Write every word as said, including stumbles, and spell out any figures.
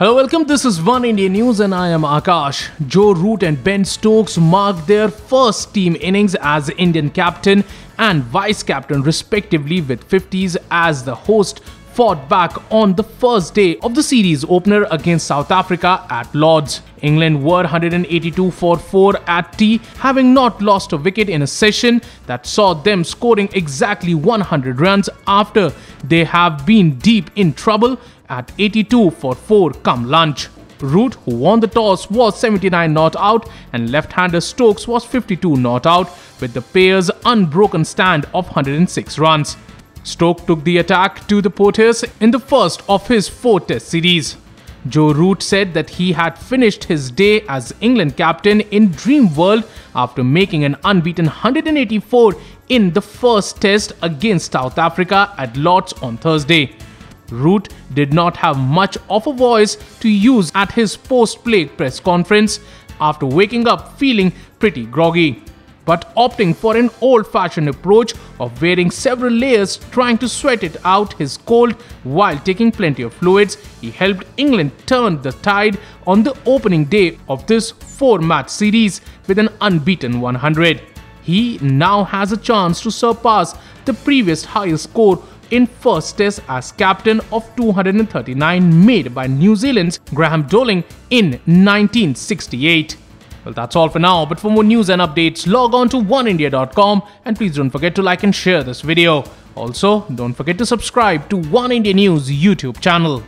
Hello, welcome. This is One India News and I am Akash. Joe Root and Ben Stokes marked their first team innings as Indian captain and vice-captain respectively with fifties as the host fought back on the first day of the series opener against South Africa at Lord's. England were one hundred eighty-two for four at tea, having not lost a wicket in a session that saw them scoring exactly one hundred runs after they have been deep in trouble at eighty-two for four come lunch. Root, who won the toss, was seventy-nine not out and left-hander Stokes was fifty-two not out with the pair's unbroken stand of one hundred six runs. Stokes took the attack to the Proteas in the first of his four test series. Joe Root said that he had finished his day as England captain in Dream World after making an unbeaten one hundred eighty-four in the first test against South Africa at Lord's on Thursday. Root did not have much of a voice to use at his post-play press conference after waking up feeling pretty groggy, but opting for an old-fashioned approach of wearing several layers, trying to sweat it out his cold while taking plenty of fluids. He helped England turn the tide on the opening day of this four-match series with an unbeaten one hundred. He now has a chance to surpass the previous highest score in first test as captain of two hundred thirty-nine made by New Zealand's Graham Dowling in nineteen sixty-eight. Well, that's all for now, but for more news and updates, log on to one india dot com and please don't forget to like and share this video. Also, don't forget to subscribe to One India News YouTube channel.